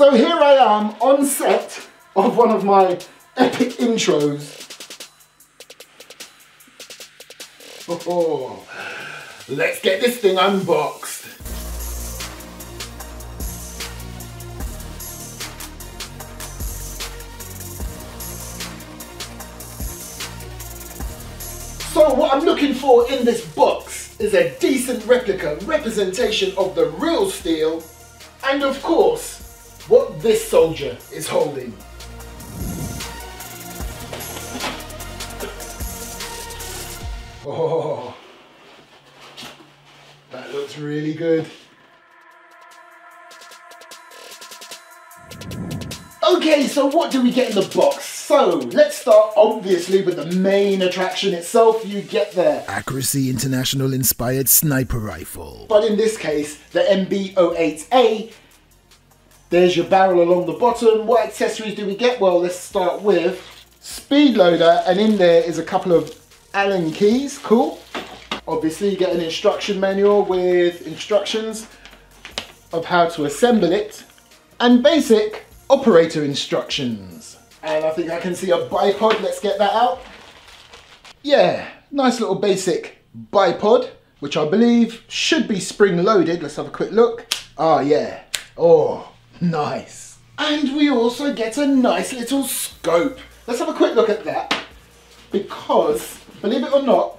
So here I am on set of one of my epic intros. Oh, let's get this thing unboxed. So what I'm looking for in this box is a decent replica representation of the real steel and of course what this soldier is holding. Oh, that looks really good. Okay, so what do we get in the box? So let's start obviously with the main attraction itself. You get the Accuracy International inspired sniper rifle. But in this case, the MB08A. There's your barrel along the bottom. What accessories do we get? Well, let's start with speed loader, and in there is a couple of Allen keys, cool. Obviously you get an instruction manual with instructions of how to assemble it and basic operator instructions. And I think I can see a bipod, let's get that out. Yeah, nice little basic bipod, which I believe should be spring loaded. Let's have a quick look. Ah, yeah, oh, nice. And we also get a nice little scope. Let's have a quick look at that because believe it or not,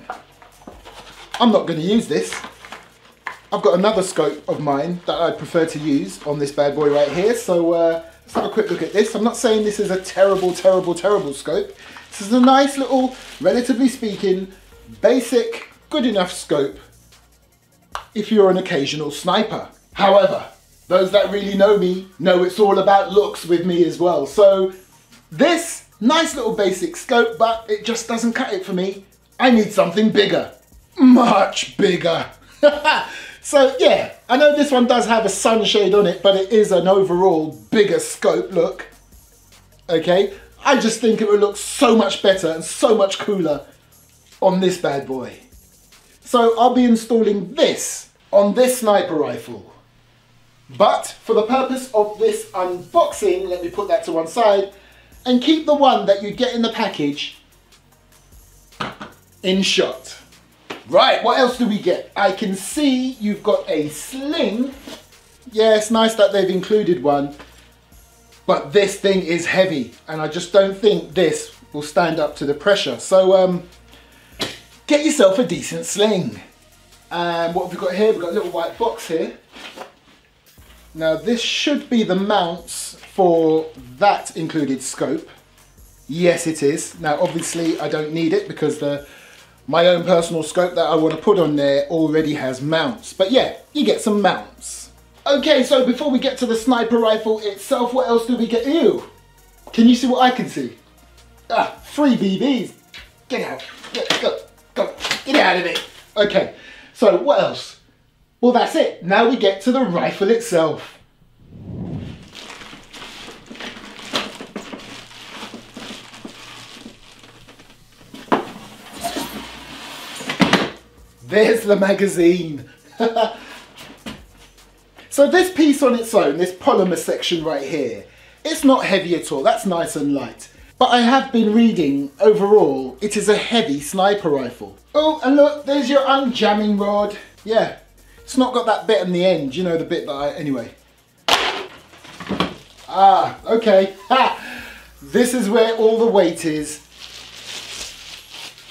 I'm not going to use this. I've got another scope of mine that I prefer to use on this bad boy right here. So let's have a quick look at this. I'm not saying this is a terrible scope. This is a nice little, relatively speaking, basic, good enough scope if you're an occasional sniper. However, those that really know me know it's all about looks with me as well. So this nice little basic scope, but it just doesn't cut it for me. I need something bigger, much bigger. So yeah, I know this one does have a sunshade on it, but it is an overall bigger scope look, okay? I just think it would look so much better and so much cooler on this bad boy. So I'll be installing this on this sniper rifle. But for the purpose of this unboxing, let me put that to one side and keep the one that you get in the package in shot. Right, what else do we get? I can see you've got a sling. Yeah, it's nice that they've included one, but this thing is heavy and I just don't think this will stand up to the pressure. So get yourself a decent sling. And what have we got here? We've got a little white box here. Now this should be the mounts for that included scope. Yes, it is. Now obviously I don't need it because my own personal scope that I want to put on there already has mounts. But yeah, you get some mounts. Okay, so before we get to the sniper rifle itself, what else do we get? Ew! Can you see what I can see? Ah, 3 BBs. Get out. Get out of it. Okay, so what else? Well, that's it. Now we get to the rifle itself. There's the magazine. So this piece on its own, this polymer section right here, it's not heavy at all, that's nice and light. But I have been reading, overall, it is a heavy sniper rifle. Oh, and look, there's your unjamming rod. Yeah, it's not got that bit in the end, you know, the bit that anyway. Ah, okay. Ha! This is where all the weight is.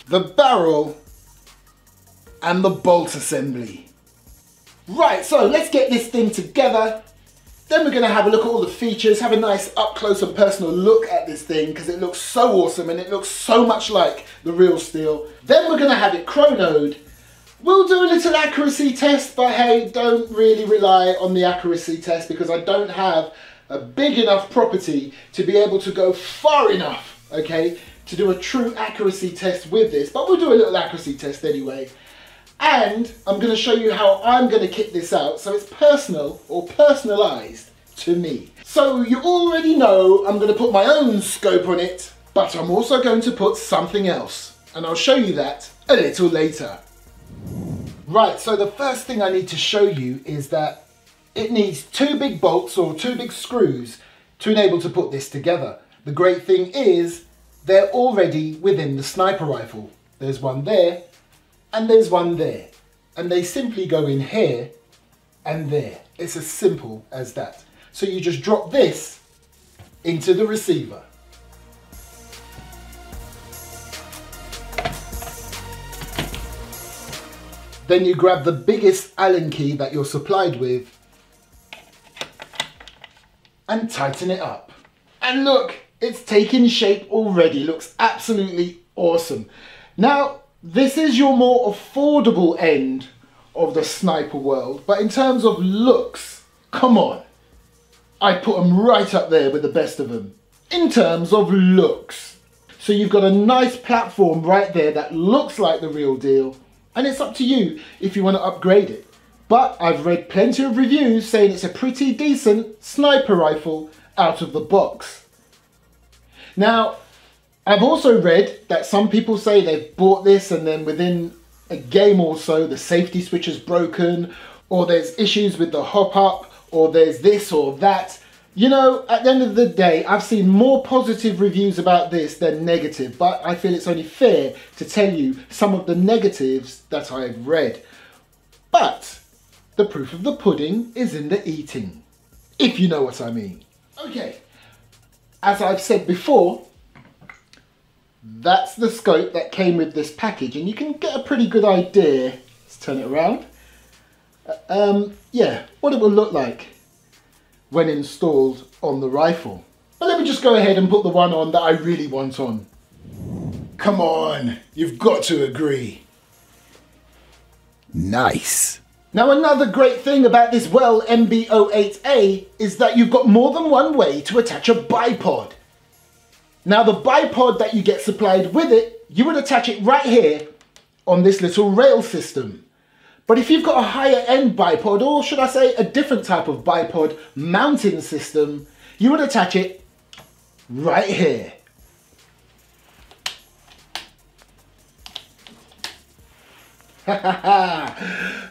The barrel and the bolt assembly. Right, so let's get this thing together. Then we're gonna have a look at all the features, have a nice up close and personal look at this thing because it looks so awesome and it looks so much like the real steel. Then we're gonna have it chronoed. We'll do a little accuracy test, but hey, don't really rely on the accuracy test because I don't have a big enough property to be able to go far enough, okay, to do a true accuracy test with this, but we'll do a little accuracy test anyway. And I'm going to show you how I'm going to kit this out so it's personal or personalised to me. So you already know I'm going to put my own scope on it, but I'm also going to put something else. And I'll show you that a little later. Right, so the first thing I need to show you is that It needs two big bolts or two big screws to enable to put this together. The great thing is they're already within the sniper rifle. There's one there and there's one there, and they simply go in here and there. It's as simple as that. So you just drop this into the receiver. Then you grab the biggest Allen key that you're supplied with and tighten it up. And look, it's taking shape already. Looks absolutely awesome. Now, this is your more affordable end of the sniper world, but in terms of looks, come on. I put them right up there with the best of them in terms of looks. So you've got a nice platform right there that looks like the real deal. And it's up to you if you want to upgrade it. But I've read plenty of reviews saying it's a pretty decent sniper rifle out of the box. Now, I've also read that some people say they've bought this and then within a game or so the safety switch is broken, or there's issues with the hop-up, or there's this or that. You know, at the end of the day, I've seen more positive reviews about this than negative, but I feel it's only fair to tell you some of the negatives that I've read. But the proof of the pudding is in the eating, if you know what I mean. Okay, as I've said before, that's the scope that came with this package, and you can get a pretty good idea. Let's turn it around. Yeah, what it will look like when installed on the rifle. But let me just go ahead and put the one on that I really want on. Come on, you've got to agree. Nice. Now, another great thing about this Well MB08A is that you've got more than one way to attach a bipod. Now, the bipod that you get supplied with it, you would attach it right here on this little rail system. But if you've got a higher end bipod, or should I say a different type of bipod mounting system, you would attach it right here.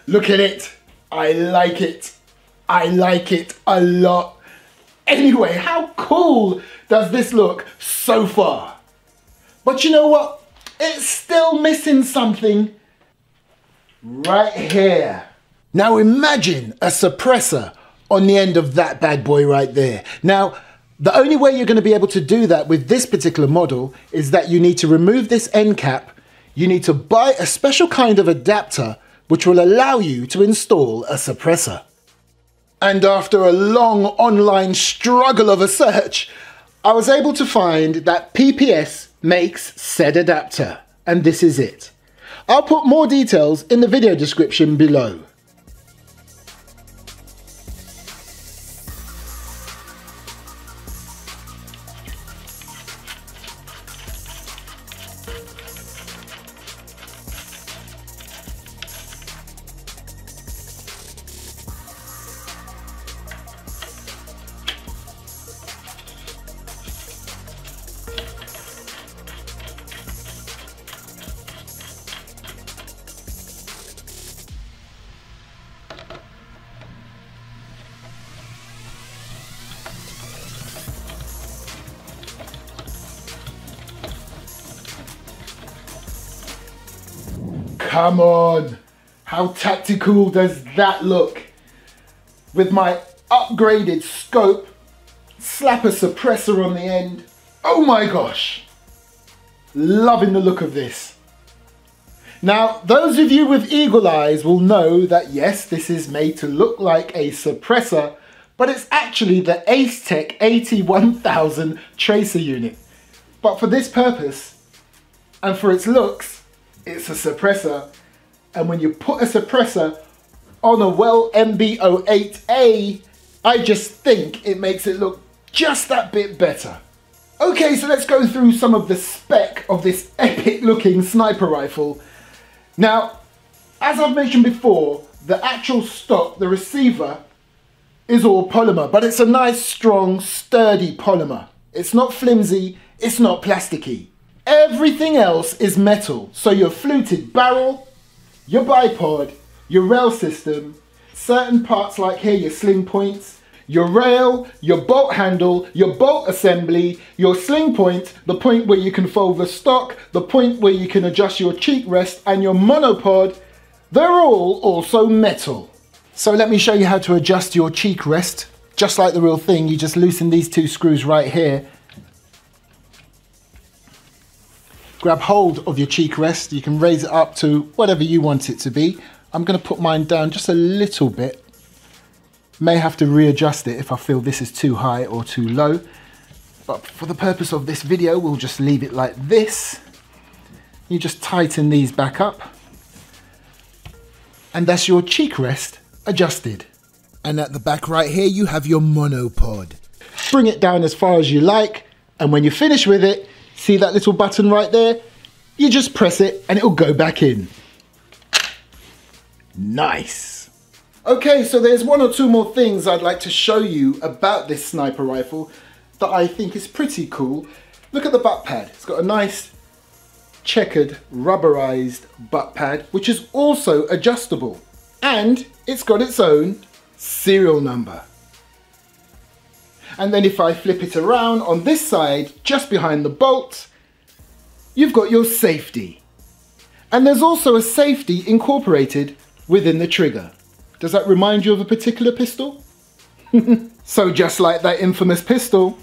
Look at it. I like it. I like it a lot. Anyway, how cool does this look so far? But you know what? It's still missing something. Right here. Now imagine a suppressor on the end of that bad boy right there. Now, the only way you're going to be able to do that with this particular model is that you need to remove this end cap. You need to buy a special kind of adapter which will allow you to install a suppressor. And after a long online struggle of a search, I was able to find that PPS makes said adapter, and this is it. I'll put more details in the video description below. Come on, how tactical does that look? With my upgraded scope, slap a suppressor on the end. Oh my gosh, loving the look of this. Now, those of you with eagle eyes will know that yes, this is made to look like a suppressor, but it's actually the AceTech AT1000 tracer unit. But for this purpose, and for its looks, it's a suppressor, and when you put a suppressor on a Well MB08A, I just think it makes it look just that bit better. Okay, so let's go through some of the spec of this epic looking sniper rifle. Now, as I've mentioned before, the actual stock, the receiver, is all polymer, but it's a nice, strong, sturdy polymer. It's not flimsy, it's not plasticky. Everything else is metal, so your fluted barrel, your bipod, your rail system, certain parts like here, your sling points, your rail, your bolt handle, your bolt assembly, your sling point, the point where you can fold the stock, the point where you can adjust your cheek rest and your monopod, they're all also metal. So let me show you how to adjust your cheek rest. Just like the real thing, you just loosen these two screws right here. Grab hold of your cheek rest. You can raise it up to whatever you want it to be. I'm gonna put mine down just a little bit. May have to readjust it if I feel this is too high or too low. But for the purpose of this video, we'll just leave it like this. You just tighten these back up. And that's your cheek rest adjusted. And at the back right here, you have your monopod. Bring it down as far as you like. And when you finish with it, see that little button right there? You just press it and it'll go back in. Nice. Okay, so there's one or two more things I'd like to show you about this sniper rifle that I think is pretty cool. Look at the butt pad. It's got a nice checkered rubberized butt pad, which is also adjustable. And it's got its own serial number. And then if I flip it around on this side, just behind the bolt, you've got your safety. And there's also a safety incorporated within the trigger. Does that remind you of a particular pistol? So just like that infamous pistol,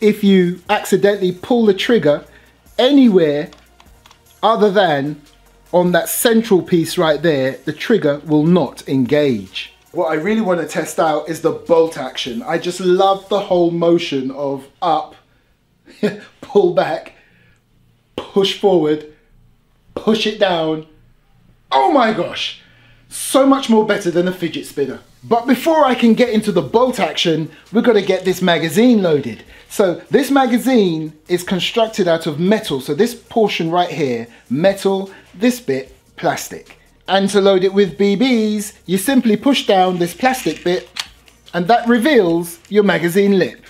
if you accidentally pull the trigger anywhere other than on that central piece right there, the trigger will not engage. What I really want to test out is the bolt action. I just love the whole motion of up, pull back, push forward, push it down. Oh my gosh, so much more better than a fidget spinner. But before I can get into the bolt action, we've got to get this magazine loaded. So this magazine is constructed out of metal. So this portion right here, metal, this bit, plastic. And to load it with BBs, you simply push down this plastic bit and that reveals your magazine lip.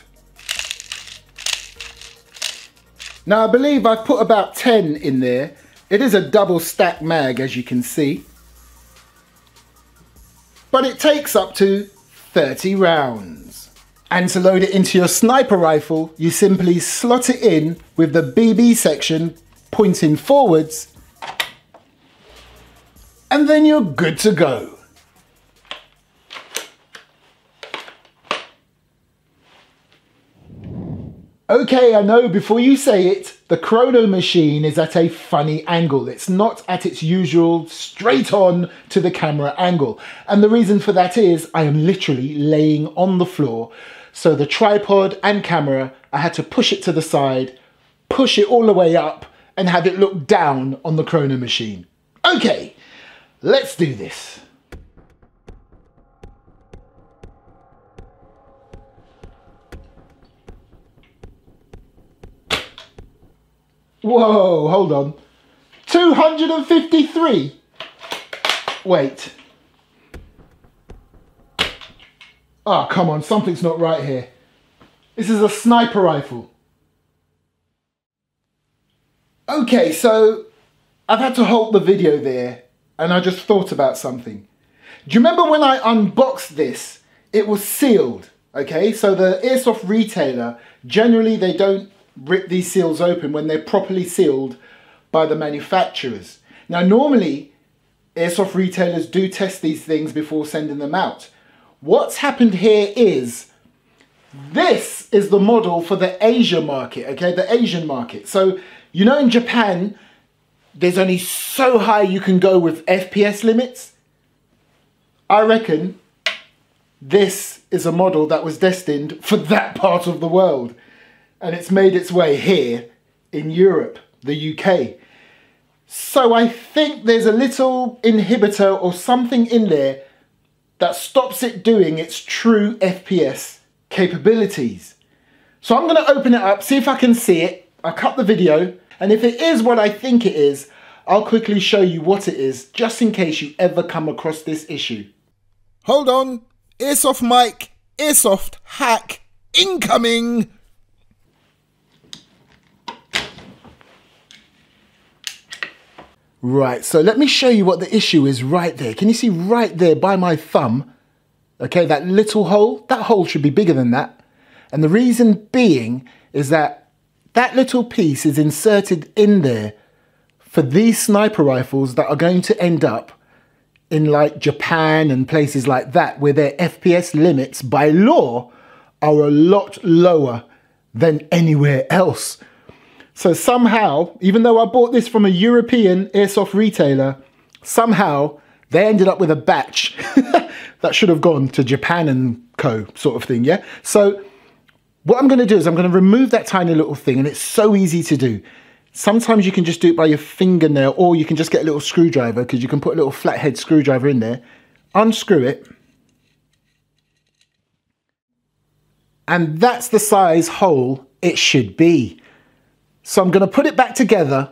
Now I believe I've put about 10 in there. It is a double stack mag, as you can see. But it takes up to 30 rounds. And to load it into your sniper rifle, you simply slot it in with the BB section pointing forwards, and then you're good to go. Okay, I know before you say it, the chrono machine is at a funny angle. It's not at its usual straight on to the camera angle. And the reason for that is I am literally laying on the floor. So the tripod and camera, I had to push it to the side, push it all the way up and have it look down on the chrono machine. Okay. Let's do this. Whoa, hold on. 253. Wait. Ah, come on, something's not right here. This is a sniper rifle. Okay, so I've had to halt the video there. And I just thought about something. Do you remember when I unboxed this, it was sealed, okay? So the airsoft retailer, generally they don't rip these seals open when they're properly sealed by the manufacturers. Now normally, airsoft retailers do test these things before sending them out. What's happened here is, this is the model for the Asia market, okay? The Asian market. So, you know in Japan, there's only so high you can go with FPS limits. I reckon this is a model that was destined for that part of the world. And it's made its way here in Europe, the UK. So I think there's a little inhibitor or something in there that stops it doing its true FPS capabilities. So I'm gonna open it up, see if I can see it. I cut the video. And if it is what I think it is, I'll quickly show you what it is, just in case you ever come across this issue. Hold on. Airsoft mic, airsoft hack, incoming! Right, so let me show you what the issue is right there. Can you see right there by my thumb? Okay, that hole should be bigger than that. And the reason being is that that little piece is inserted in there for these sniper rifles that are going to end up in like Japan and places like that, where their FPS limits by law are a lot lower than anywhere else. So somehow, even though I bought this from a European airsoft retailer, somehow they ended up with a batch that should have gone to Japan and co, sort of thing, yeah? So what I'm gonna do is I'm gonna remove that tiny little thing, and it's so easy to do. Sometimes you can just do it by your fingernail, or you can just get a little screwdriver, because you can put a little flathead screwdriver in there, unscrew it, and that's the size hole it should be. So I'm gonna put it back together,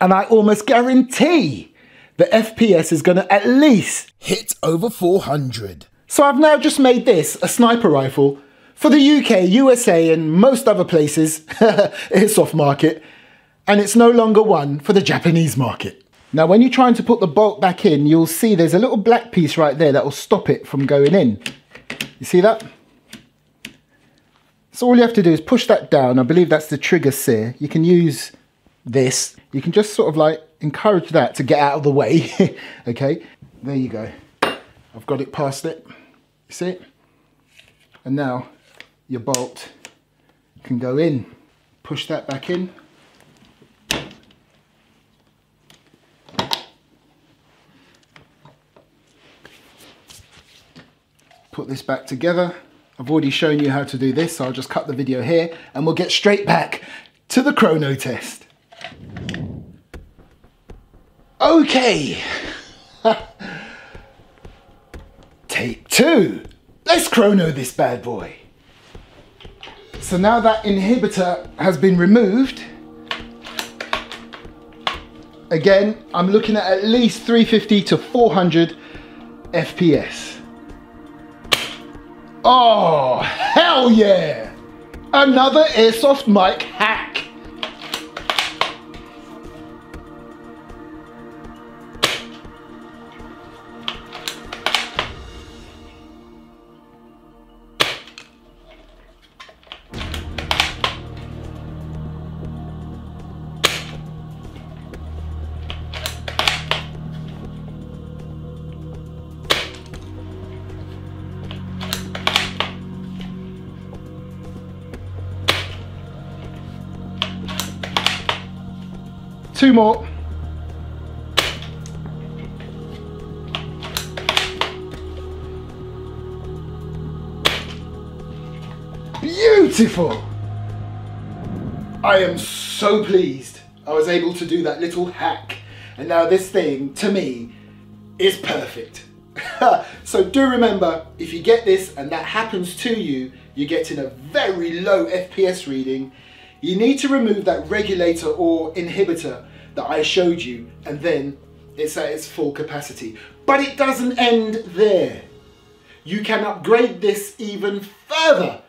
and I almost guarantee the FPS is going to at least hit over 400. So I've now just made this a sniper rifle for the UK, USA and most other places, airsoft market, and it's no longer one for the Japanese market. Now when you're trying to put the bolt back in, you'll see there's a little black piece right there that will stop it from going in. You see that? So all you have to do is push that down. I believe that's the trigger sear. You can use this. You can just sort of like encourage that to get out of the way. Okay, there you go. I've got it past it, you see it? And now your bolt can go in. Push that back in. Put this back together. I've already shown you how to do this, so I'll just cut the video here and we'll get straight back to the chrono test. Okay, take two. Let's chrono this bad boy. So now that inhibitor has been removed, again, I'm looking at least 350 to 400 FPS. Oh, hell yeah. Another airsoft mic hack. Two more. Beautiful. I am so pleased I was able to do that little hack. And now this thing, to me, is perfect. So do remember, if you get this and that happens to you, you're getting a very low FPS reading. You need to remove that regulator or inhibitor that I showed you, and then it's at its full capacity. But it doesn't end there. You can upgrade this even further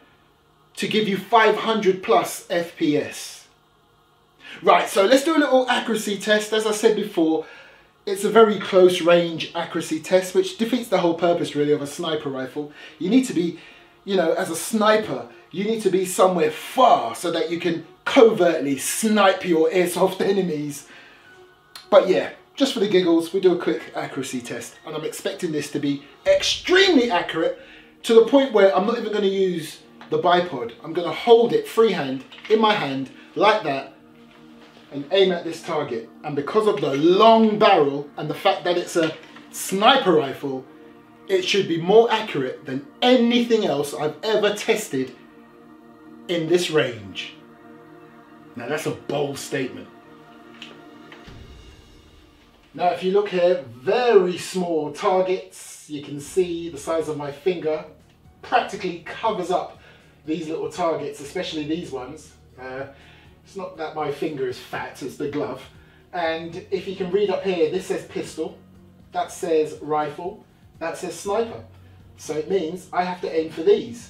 to give you 500 plus FPS. Right, so let's do a little accuracy test. As I said before, it's a very close range accuracy test, which defeats the whole purpose really of a sniper rifle. You need to be, you know, as a sniper, you need to be somewhere far so that you can covertly snipe your airsoft enemies. But yeah, just for the giggles, we do a quick accuracy test, and I'm expecting this to be extremely accurate to the point where I'm not even going to use the bipod. I'm going to hold it freehand in my hand like that and aim at this target. And because of the long barrel and the fact that it's a sniper rifle, it should be more accurate than anything else I've ever tested in this range. Now that's a bold statement. Now if you look here, very small targets. You can see the size of my finger practically covers up these little targets, especially these ones. It's not that my finger is fat, it's the glove. And if you can read up here, this says pistol, that says rifle, that says sniper. So it means I have to aim for these.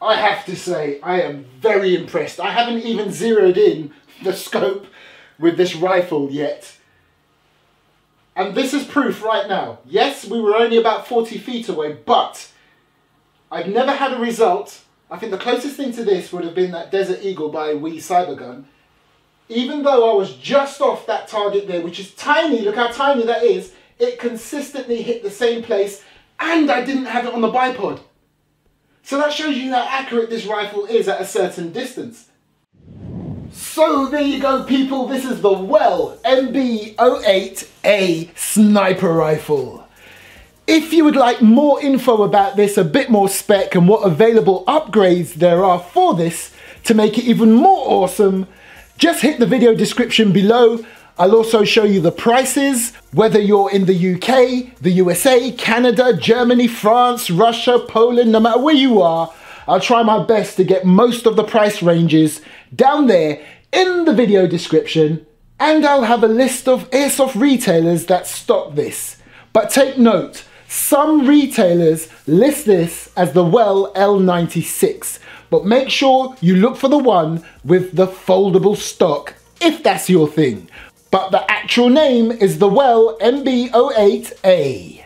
I have to say, I am very impressed. I haven't even zeroed in the scope with this rifle yet. And this is proof right now. Yes, we were only about 40 feet away, but I've never had a result. I think the closest thing to this would have been that Desert Eagle by Wii Cyber Gun. Even though I was just off that target there, which is tiny, look how tiny that is, it consistently hit the same place, and I didn't have it on the bipod. So that shows you how accurate this rifle is at a certain distance. So there you go, people, this is the Well MB08A sniper rifle. If you would like more info about this, a bit more spec and what available upgrades there are for this to make it even more awesome, just hit the video description below. I'll also show you the prices, whether you're in the UK, the USA, Canada, Germany, France, Russia, Poland, no matter where you are, I'll try my best to get most of the price ranges down there in the video description, and I'll have a list of airsoft retailers that stock this. But take note, some retailers list this as the Well L96, but make sure you look for the one with the foldable stock, if that's your thing. But the actual name is the Well MB08A.